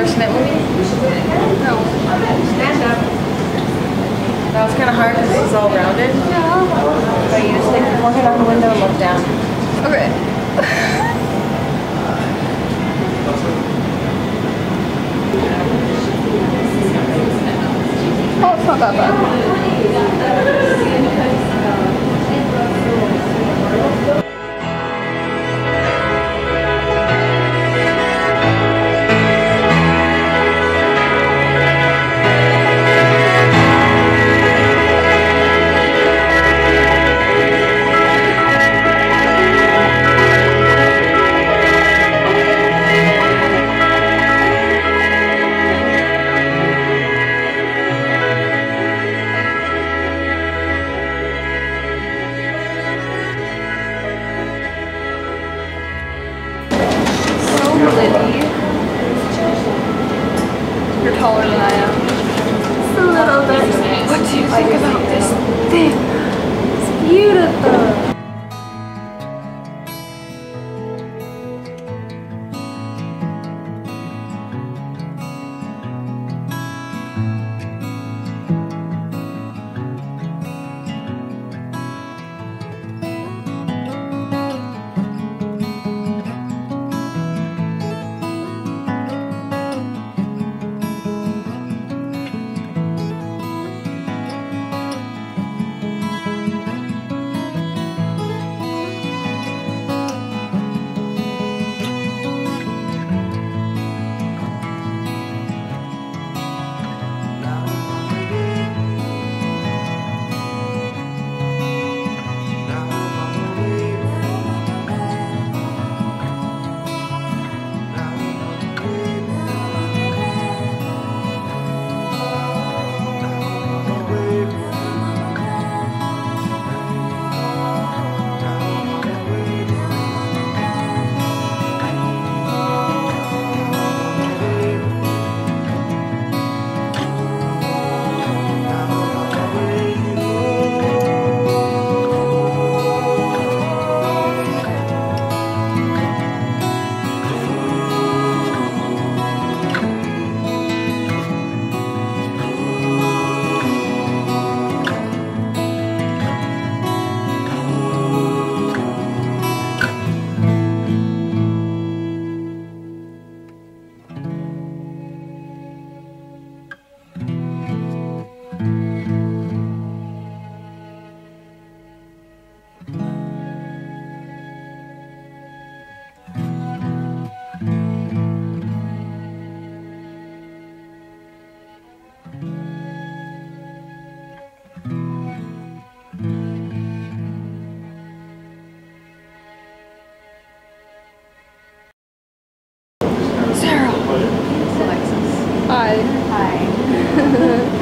ever seen that movie? No. Stand up. That was kind of hard because it's all rounded. Yeah. But you just stick one head out the window and look down. Okay. Oh, it's not that bad. You're taller than I am. Just a little bit. What do you think about this thing? It's beautiful. Hi.